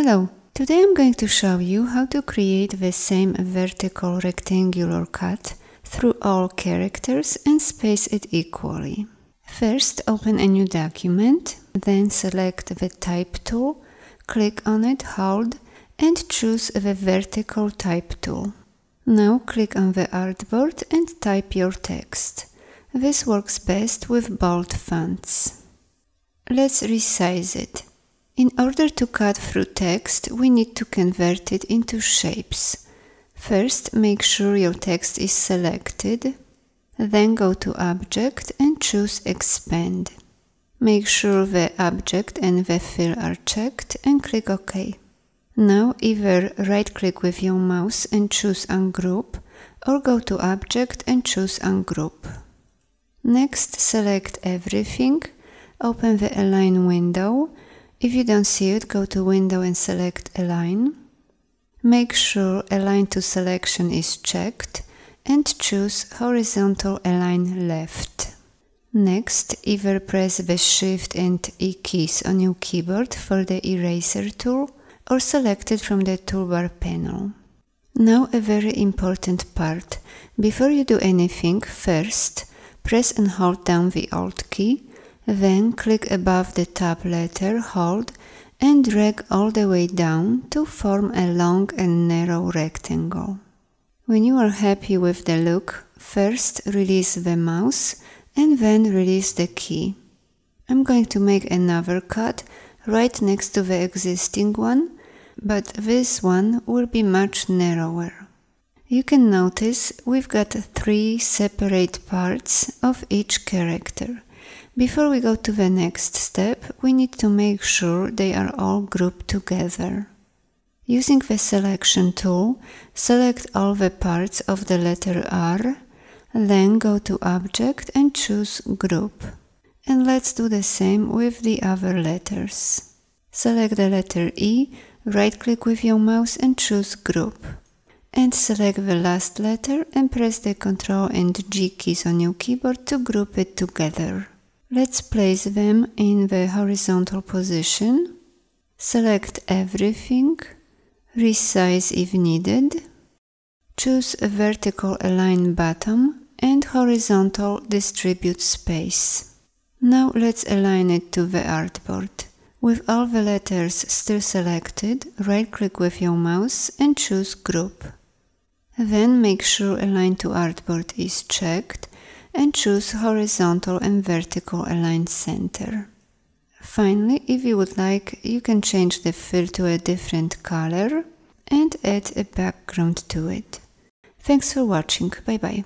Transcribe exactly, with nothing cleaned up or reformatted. Hello, today I'm going to show you how to create the same vertical rectangular cut through all characters and space it equally. First, open a new document, then select the Type tool, click on it, hold, and choose the Vertical Type tool. Now click on the artboard and type your text. This works best with bold fonts. Let's resize it. In order to cut through text, we need to convert it into shapes. First, make sure your text is selected. Then go to Object and choose Expand. Make sure the object and the fill are checked and click OK. Now either right-click with your mouse and choose Ungroup, or go to Object and choose Ungroup. Next, select everything, open the Align window. If you don't see it, go to Window and select Align. Make sure Align to Selection is checked and choose Horizontal Align Left. Next, either press the Shift and E keys on your keyboard for the Eraser tool, or select it from the toolbar panel. Now a very important part. Before you do anything, first, press and hold down the Alt key, then click above the tab letter, hold, and drag all the way down to form a long and narrow rectangle. When you are happy with the look, first release the mouse and then release the key. I'm going to make another cut right next to the existing one, but this one will be much narrower. You can notice we've got three separate parts of each character. Before we go to the next step, we need to make sure they are all grouped together. Using the Selection tool, select all the parts of the letter R, then go to Object and choose Group. And let's do the same with the other letters. Select the letter E, right-click with your mouse and choose Group. And select the last letter and press the Ctrl and G keys on your keyboard to group it together. Let's place them in the horizontal position. Select everything. Resize if needed, choose a vertical align bottom and horizontal distribute space. Now let's align it to the artboard. With all the letters still selected, right-click with your mouse and choose Group. Then make sure Align to Artboard is checked and choose Horizontal and Vertical Align Center. Finally, if you would like, you can change the fill to a different color and add a background to it. Thanks for watching. Bye bye.